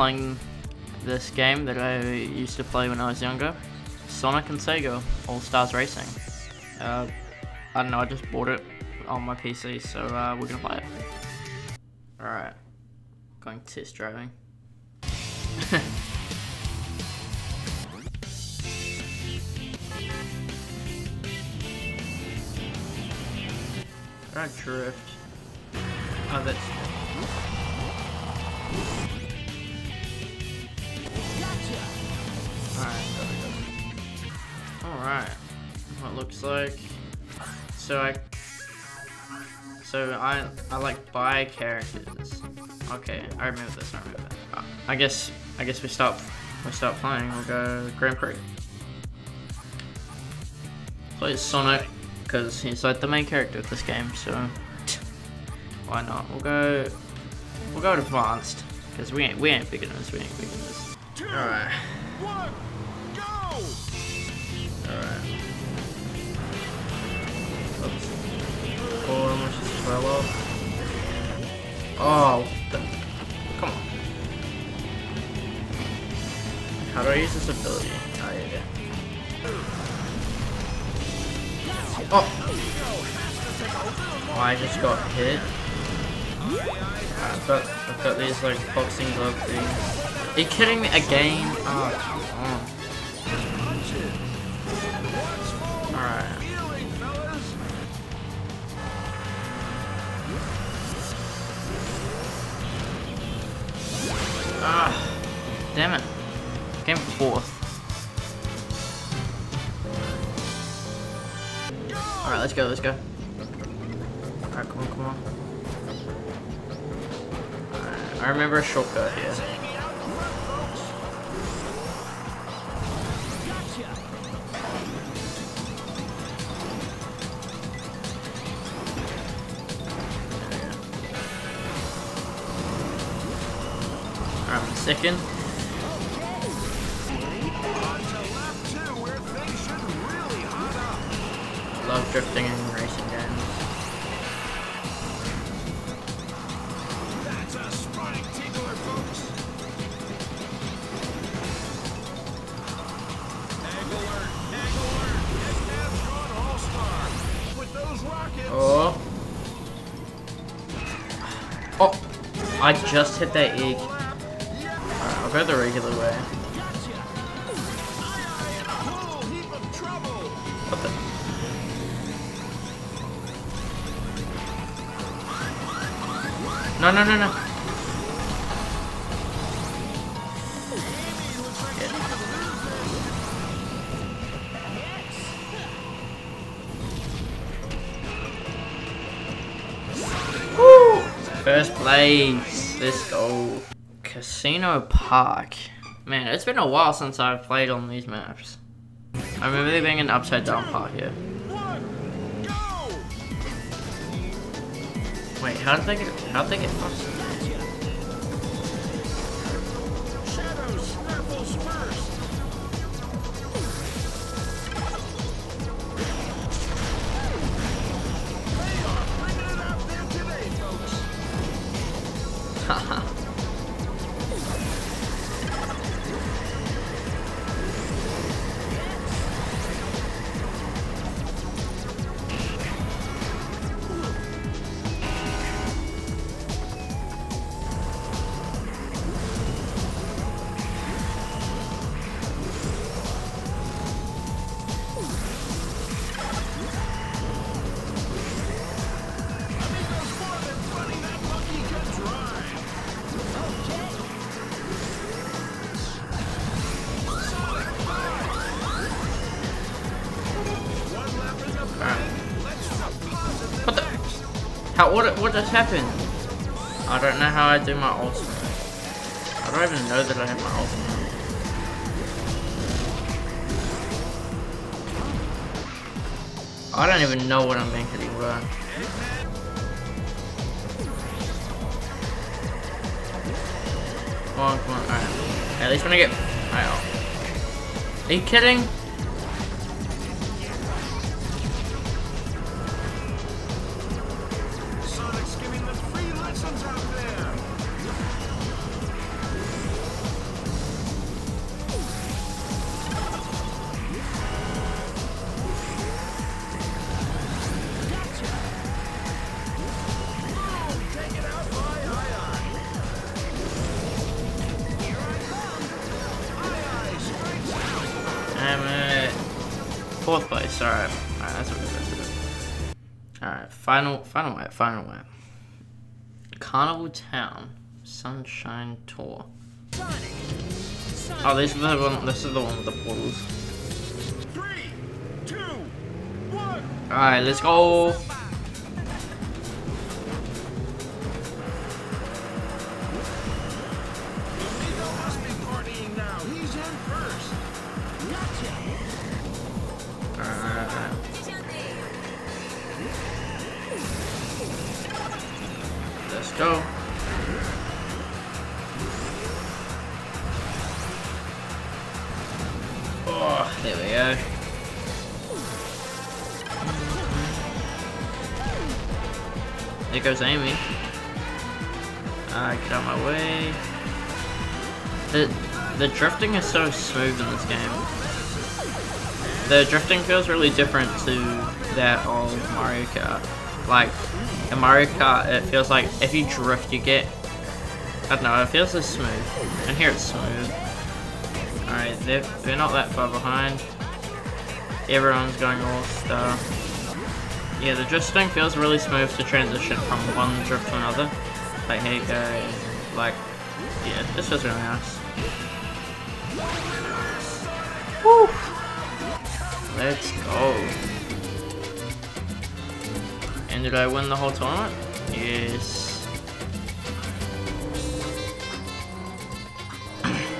playing this game that I used to play when I was younger, Sonic and Sega All-Stars Racing. I don't know, I just bought it on my PC, so we're gonna play it. Alright, going test driving. Don't drift. Oh, that's good. Alright, there we go. Alright, what it looks like. So I like buy characters. Okay, I remember this. I guess we start playing. We'll go Grand Prix. Play Sonic, because he's like the main character of this game, so why not? We'll go advanced, because we ain't beginners. All right. One, go. All right. Oops. Oh, I almost just fell off. Oh, come on. How do I use this ability? Oh yeah. Oh, I just got hit. I've got these like boxing glove things. Are you kidding me again? Oh, come on. Alright. Ah, damn it. Came fourth. Alright, let's go. Alright, come on. Alright, I remember a shortcut here. Alright, I'm second. I love drifting and racing games. That's a spotting tickler, folks. Angler, all-star with those rockets. Oh, I just hit that egg. Alright, I'll go the regular way. What the? No. Woo! First place. Let's go. Casino Park. Man, it's been a while since I've played on these maps. I remember there being an upside down park here. Wait, how did they get past it? Shadow snaffles first. They are bringing it out there today, folks. What just happened? I don't know how I do my ultimate. I don't even know that I have my ultimate. I don't even know what I'm making to run. Come on, alright. At least when I get... Alright. Are you kidding? damn it. Fourth place, alright. Alright, that's what it is. Alright, final lap. Carnival Town, Sunshine Tour. Oh, this is the one with the portals. 3, 2, 1. Alright, let's go. Let's go. Oh, there we go. There goes Amy. Alright, get out my way. The drifting is so smooth in this game. The drifting feels really different to that old Mario Kart. Like, in Mario Kart, it feels like if you drift, you get, I don't know, it feels so smooth. And here it's smooth. Alright, they're not that far behind. Everyone's going all-star. Yeah, the drifting feels really smooth to transition from one drift to another. Like, here you go. Like, yeah, this feels really nice. Woo! Let's go. And did I win the whole tournament? Yes.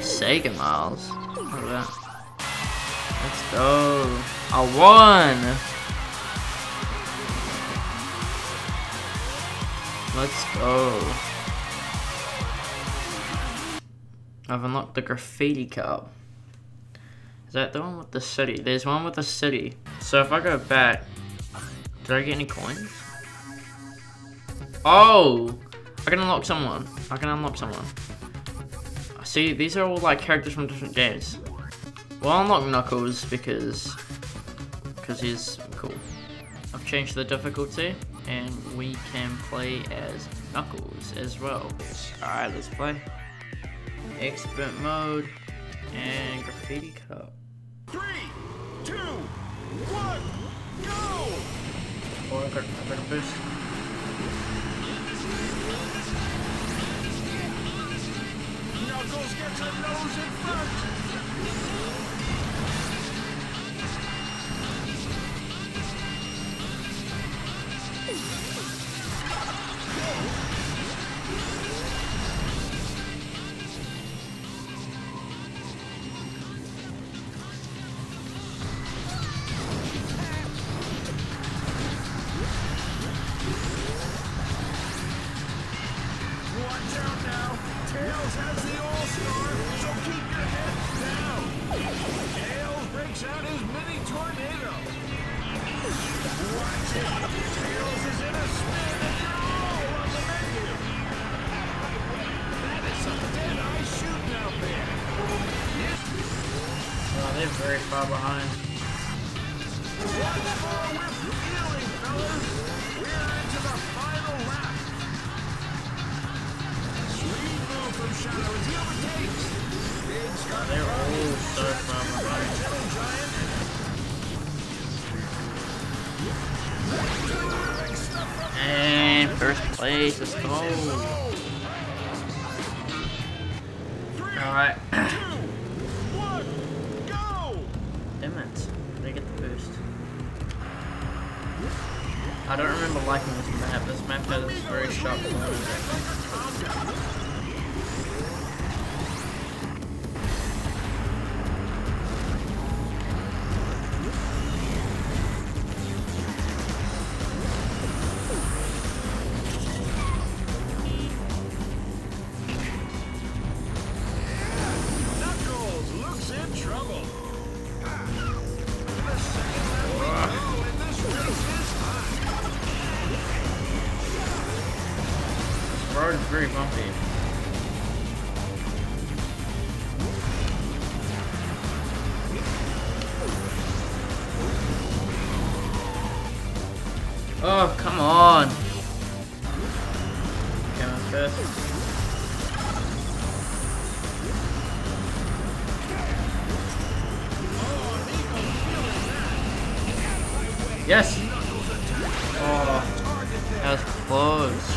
Sega miles. Look at that. Let's go. I won! Let's go. I've unlocked the Graffiti Cup. Is that the one with the city? There's one with the city. So if I go back, did I get any coins? Oh! I can unlock someone. See, these are all like characters from different games. Well, I'll unlock Knuckles because he's cool. I've changed the difficulty and we can play as Knuckles as well. Alright, let's play. Expert mode and Graffiti Cup. 3, 2, 1, go! Oh, I got a boost. Knuckles gets a nose in front. Watch out now. Tails has the all-star, so keep your head down. Tails breaks out his mini tornado. Watch out. Tails is in a spin and they're all on the menu. That is some dead-eye shooting out there. Oh, they're very far behind. One more with feeling, fellas. We're into the final round. From Shadow, he overtakes. They're all so far behind. And first place, let's go. Alright. 2, 1, go! Damn it. They get the boost. I don't remember liking this map. This map has very sharp corners. Very bumpy. Oh, come on. Come on, first. Oh, Yes! Oh, that was close.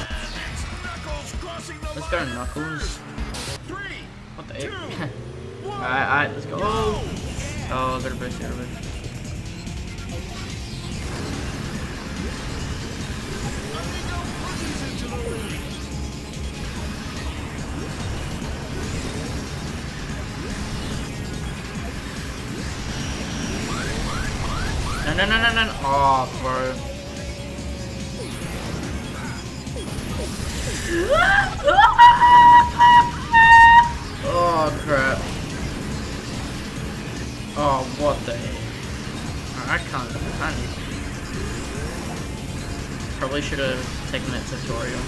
Let's go, Knuckles. What the heck? Alright, let's go. Oh, oh, better boost, better boost. No, no, no, no, no. Oh, bro. Oh, crap. Oh, what the heck? I can't. Probably should have taken that tutorial.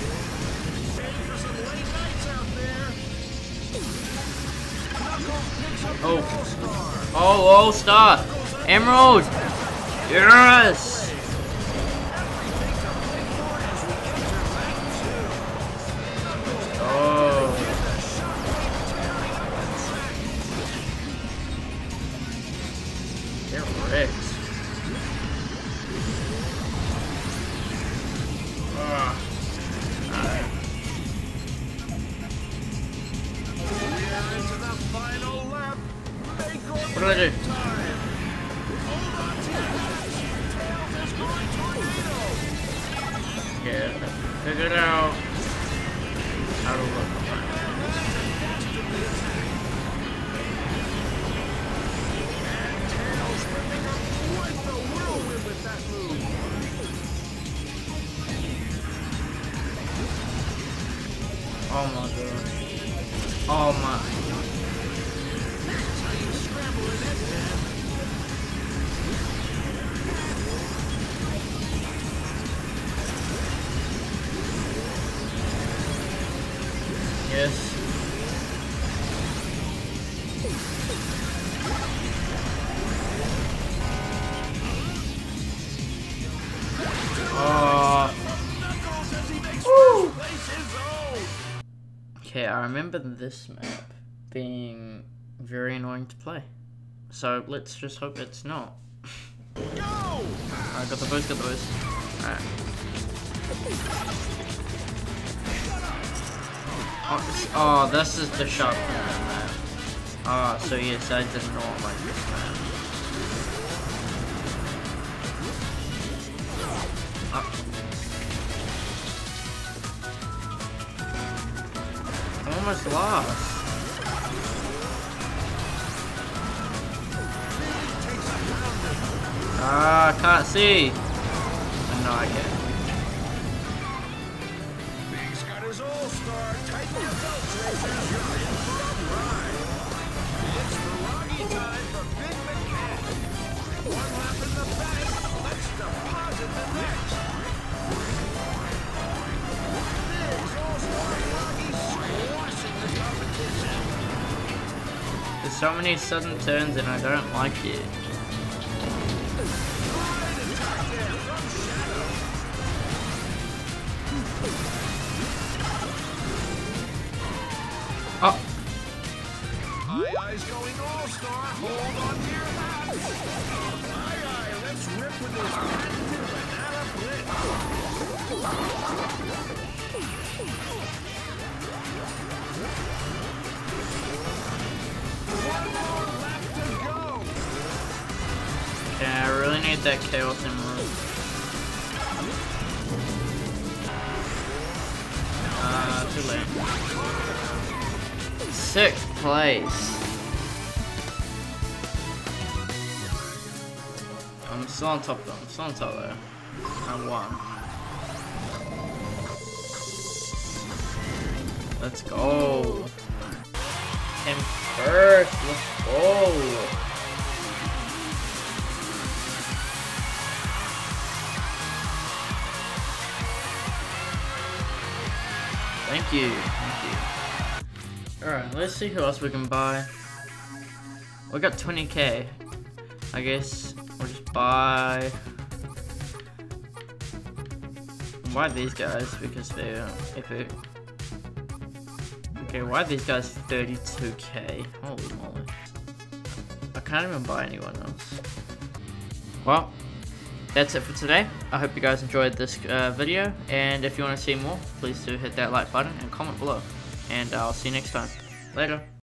Oh. Oh, All-Star. Emerald. Yes! Oh. They're wrecked. Alright. We're into the final lap. What do I do? Yeah, figure it out. How to look. And Tails ripping up quite the whirlwind with that move. Oh my god. Oh my. That's how you scramble an end. Yes. Okay, I remember this map being very annoying to play. So let's just hope it's not. Alright, got the boost, got the boost. Alright. Oh, this is the shop. Ah, so yes, I did not like this map. Oh. I'm almost lost. Ah, I can't see. Oh, no, I can't. There's so many sudden turns and I don't like it. Oh. Aye-aye's going All-Star. Hold on to your hats. Aye-aye, let's rip with this patented banana blitz. One more lap to go. Yeah, I really need that chaos in my room. Too late. 6th place. I'm still on top though. I'm still on top though. I won. Let's go. And first, let's go. Thank you. Thank you. Alright, let's see who else we can buy. We got 20k. I guess we'll just buy... Why these guys? Because they're epic. Okay, why these guys 32k? Holy moly. I can't even buy anyone else. Well, That's it for today. I hope you guys enjoyed this video, and if you want to see more, please do hit that like button and comment below, and I'll see you next time. Later.